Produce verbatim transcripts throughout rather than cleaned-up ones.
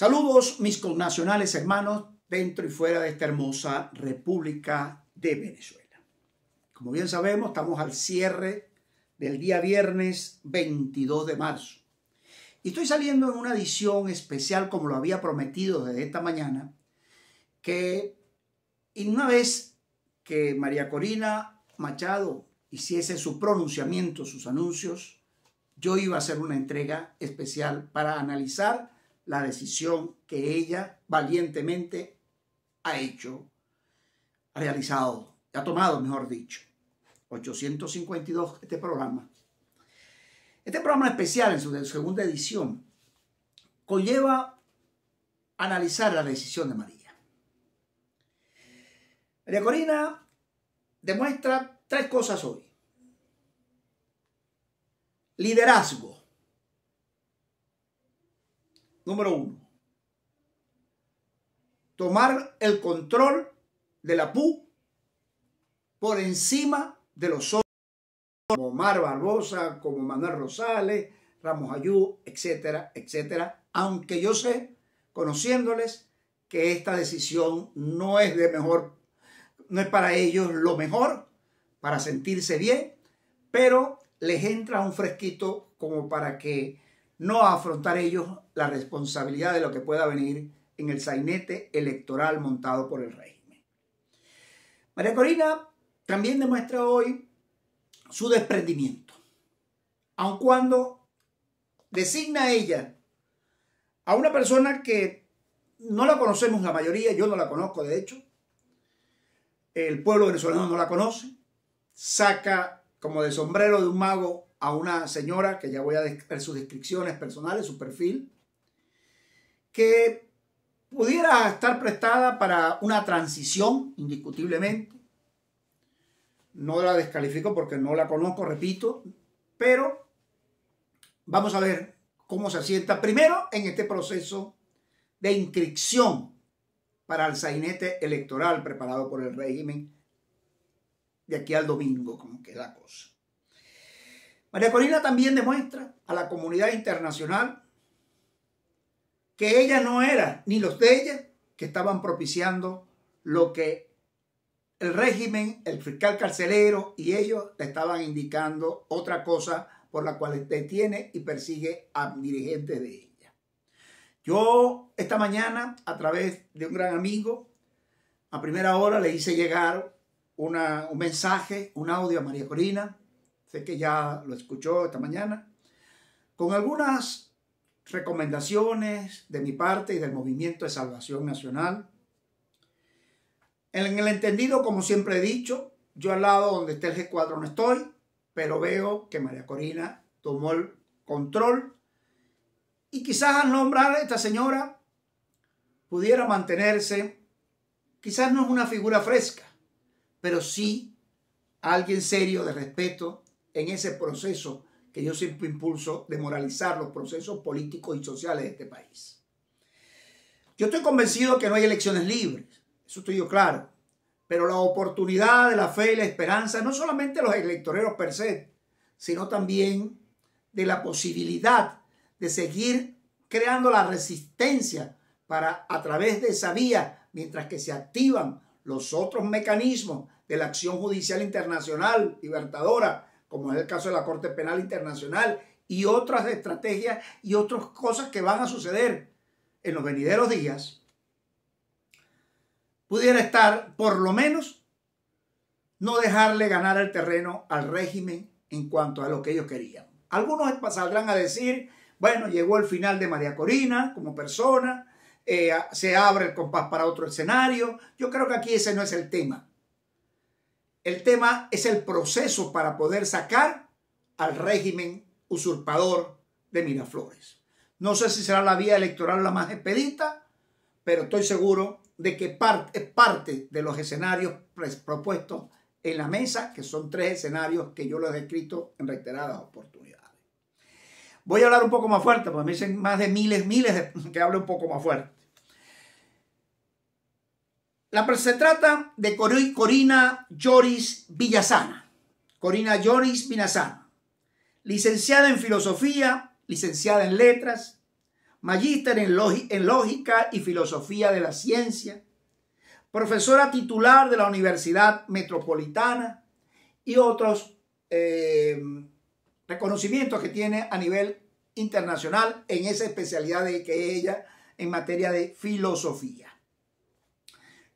Saludos mis connacionales hermanos dentro y fuera de esta hermosa República de Venezuela. Como bien sabemos, estamos al cierre del día viernes veintidós de marzo. Y estoy saliendo en una edición especial, como lo había prometido desde esta mañana, que una vez que María Corina Machado hiciese su pronunciamiento, sus anuncios, yo iba a hacer una entrega especial para analizar la decisión que ella valientemente ha hecho, ha realizado, ha tomado, mejor dicho. ochocientos cincuenta y dos, este programa. Este programa especial, en su segunda edición, conlleva analizar la decisión de María. María Corina demuestra tres cosas hoy. Liderazgo. Número uno, tomar el control de la P U por encima de los otros, como Omar Barbosa, como Manuel Rosales, Ramos Ayú, etcétera, etcétera. Aunque yo sé, conociéndoles, que esta decisión no es de mejor, no es para ellos lo mejor, para sentirse bien, pero les entra un fresquito como para que no afrontar ellos la responsabilidad de lo que pueda venir en el sainete electoral montado por el régimen. María Corina también demuestra hoy su desprendimiento, aun cuando designa a ella a una persona que no la conocemos la mayoría, yo no la conozco de hecho, el pueblo venezolano no la conoce, saca como de sombrero de un mago a una señora, que ya voy a ver sus descripciones personales, su perfil, que pudiera estar prestada para una transición, indiscutiblemente. No la descalifico porque no la conozco, repito, pero vamos a ver cómo se asienta primero en este proceso de inscripción para el sainete electoral preparado por el régimen de aquí al domingo, como que es la cosa. María Corina también demuestra a la comunidad internacional que ella no era, ni los de ella, que estaban propiciando lo que el régimen, el fiscal carcelero y ellos le estaban indicando, otra cosa por la cual detiene y persigue a dirigentes de ella. Yo esta mañana, a través de un gran amigo, a primera hora le hice llegar una, un mensaje, un audio a María Corina. Sé que ya lo escuchó esta mañana, con algunas recomendaciones de mi parte y del Movimiento de Salvación Nacional. En el entendido, como siempre he dicho, yo al lado donde esté el G cuatro no estoy, pero veo que María Corina tomó el control y quizás al nombrar a esta señora pudiera mantenerse, quizás no es una figura fresca, pero sí alguien serio, de respeto, en ese proceso que yo siempre impulso de moralizar los procesos políticos y sociales de este país. Yo estoy convencido que no hay elecciones libres, eso estoy yo claro, pero la oportunidad de la fe y la esperanza, no solamente de los electoreros per se, sino también de la posibilidad de seguir creando la resistencia para, a través de esa vía, mientras que se activan los otros mecanismos de la acción judicial internacional, libertadora, como es el caso de la Corte Penal Internacional, y otras estrategias y otras cosas que van a suceder en los venideros días, pudiera estar, por lo menos, no dejarle ganar el terreno al régimen en cuanto a lo que ellos querían. Algunos saldrán a decir, bueno, llegó el final de María Corina como persona, eh, se abre el compás para otro escenario. Yo creo que aquí ese no es el tema. El tema es el proceso para poder sacar al régimen usurpador de Miraflores. No sé si será la vía electoral la más expedita, pero estoy seguro de que parte, parte de los escenarios propuestos en la mesa, que son tres escenarios que yo los he descrito en reiteradas oportunidades. Voy a hablar un poco más fuerte, porque me dicen más de miles, miles de, que hable un poco más fuerte. La, se trata de Corina Yoris Villasana, Corina Yoris Villasana, licenciada en Filosofía, licenciada en Letras, magíster en, en lógica y filosofía de la ciencia, profesora titular de la Universidad Metropolitana y otros eh, reconocimientos que tiene a nivel internacional en esa especialidad de que ella en materia de filosofía.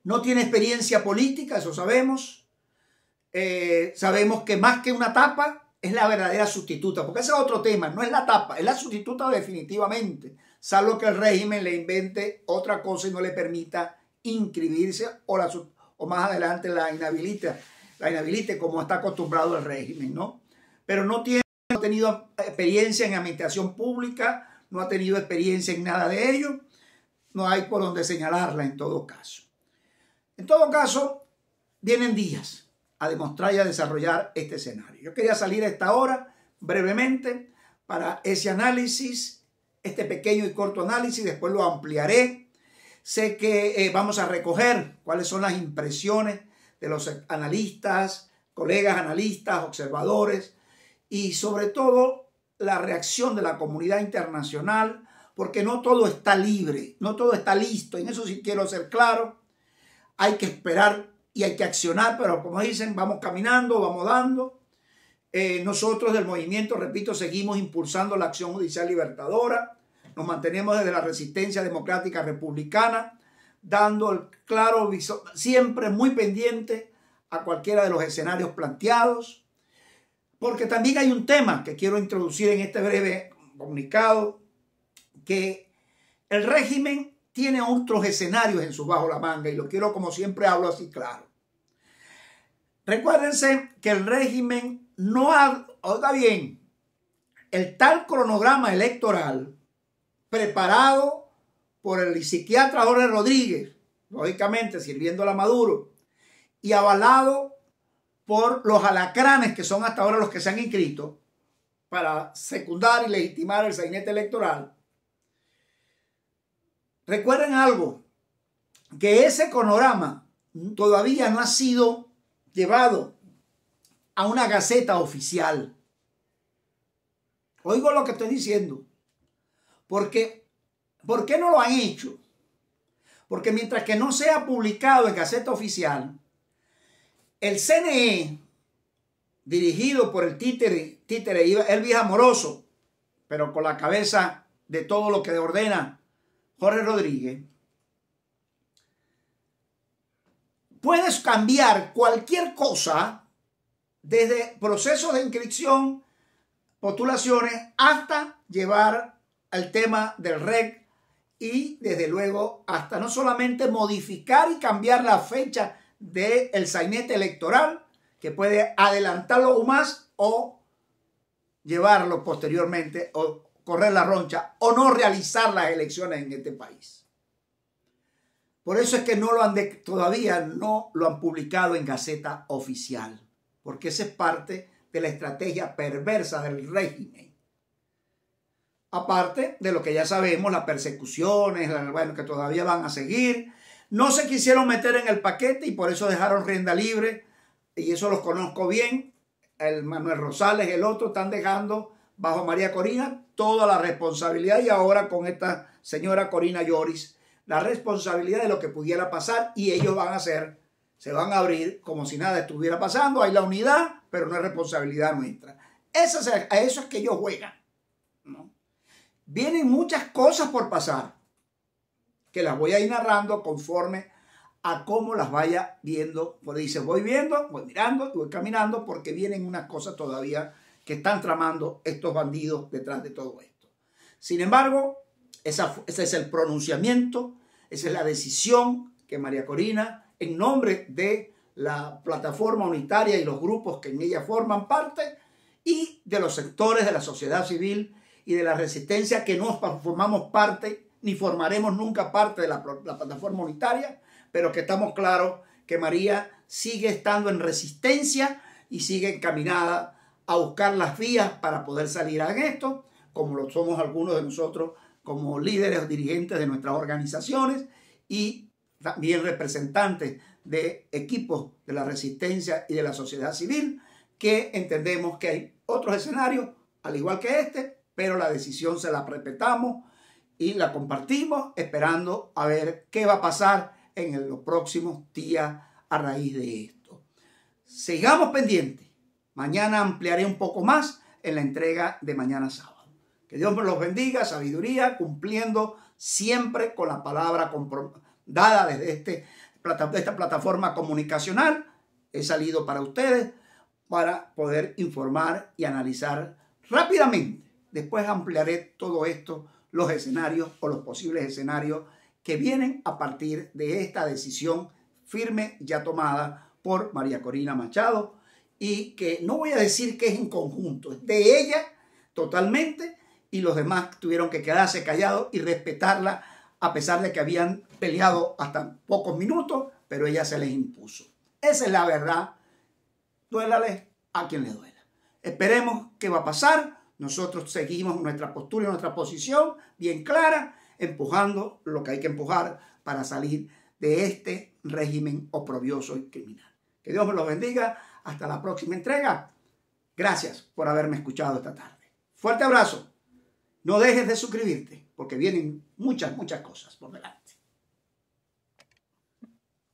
No tiene experiencia política, eso sabemos. Eh, sabemos que más que una tapa es la verdadera sustituta, porque ese es otro tema, no es la tapa, es la sustituta definitivamente, salvo que el régimen le invente otra cosa y no le permita inscribirse o, la, o más adelante la inhabilita, la inhabilite como está acostumbrado el régimen, ¿no? Pero no tiene, no ha tenido experiencia en administración pública, no ha tenido experiencia en nada de ello, no hay por donde señalarla en todo caso. En todo caso, vienen días a demostrar y a desarrollar este escenario. Yo quería salir a esta hora brevemente para ese análisis, este pequeño y corto análisis, después lo ampliaré. Sé que eh, vamos a recoger cuáles son las impresiones de los analistas, colegas analistas, observadores y sobre todo la reacción de la comunidad internacional, porque no todo está libre, no todo está listo, en eso sí quiero ser claro. Hay que esperar y hay que accionar, pero como dicen, vamos caminando, vamos dando. Eh, nosotros del movimiento, repito, seguimos impulsando la acción judicial libertadora. Nos mantenemos desde la resistencia democrática republicana, dando el claro visor, siempre muy pendiente a cualquiera de los escenarios planteados. Porque también hay un tema que quiero introducir en este breve comunicado, que el régimen tiene otros escenarios en su bajo la manga y lo quiero, como siempre hablo, así claro. Recuérdense que el régimen no ha... Oiga bien, el tal cronograma electoral preparado por el psiquiatra Jorge Rodríguez, lógicamente sirviendo a Maduro, y avalado por los alacranes que son hasta ahora los que se han inscrito para secundar y legitimar el sainete electoral. Recuerden algo, que ese cronograma todavía no ha sido llevado a una gaceta oficial. Oigo lo que estoy diciendo. Porque, ¿por qué no lo han hecho? Porque mientras que no sea publicado en gaceta oficial, el C N E, dirigido por el títere, títere Elvis Amoroso, pero con la cabeza de todo lo que ordena Jorge Rodríguez, puedes cambiar cualquier cosa desde procesos de inscripción, postulaciones, hasta llevar al tema del R E C y desde luego hasta no solamente modificar y cambiar la fecha del sainete electoral, que puede adelantarlo aún más o llevarlo posteriormente o correr la roncha o no realizar las elecciones en este país. Por eso es que no lo han de, todavía no lo han publicado en Gaceta Oficial, porque esa es parte de la estrategia perversa del régimen. Aparte de lo que ya sabemos, las persecuciones, bueno, que todavía van a seguir. No se quisieron meter en el paquete y por eso dejaron rienda libre, y eso los conozco bien, el Manuel Rosales, el otro, están dejando bajo María Corina toda la responsabilidad, y ahora con esta señora Corina Yoris, la responsabilidad de lo que pudiera pasar, y ellos van a hacer, se van a abrir como si nada estuviera pasando. Hay la unidad, pero no es responsabilidad nuestra. Eso es, a eso es que ellos juegan, ¿no? Vienen muchas cosas por pasar, que las voy a ir narrando conforme a cómo las vaya viendo. Pues dice, voy viendo, voy mirando, voy caminando, porque vienen unas cosas todavía que están tramando estos bandidos detrás de todo esto. Sin embargo, esa, ese es el pronunciamiento, esa es la decisión que María Corina, en nombre de la Plataforma Unitaria y los grupos que en ella forman parte, y de los sectores de la sociedad civil y de la resistencia que no formamos parte, ni formaremos nunca parte de la, la Plataforma Unitaria, pero que estamos claros que María sigue estando en resistencia y sigue encaminada a buscar las vías para poder salir a esto, como lo somos algunos de nosotros como líderes o dirigentes de nuestras organizaciones y también representantes de equipos de la resistencia y de la sociedad civil, que entendemos que hay otros escenarios al igual que este, pero la decisión se la respetamos y la compartimos esperando a ver qué va a pasar en los próximos días a raíz de esto. Sigamos pendientes. Mañana ampliaré un poco más en la entrega de mañana sábado. Que Dios los bendiga, sabiduría, cumpliendo siempre con la palabra dada desde este, esta plataforma comunicacional. He salido para ustedes para poder informar y analizar rápidamente. Después ampliaré todo esto, los escenarios o los posibles escenarios que vienen a partir de esta decisión firme ya tomada por María Corina Machado, y que no voy a decir que es en conjunto, es de ella totalmente, y los demás tuvieron que quedarse callados y respetarla a pesar de que habían peleado hasta pocos minutos, pero ella se les impuso. Esa es la verdad, duélale a quien le duela. Esperemos qué va a pasar. Nosotros seguimos nuestra postura y nuestra posición bien clara, empujando lo que hay que empujar para salir de este régimen oprobioso y criminal. Que Dios me los bendiga. Hasta la próxima entrega. Gracias por haberme escuchado esta tarde. Fuerte abrazo. No dejes de suscribirte porque vienen muchas, muchas cosas por delante.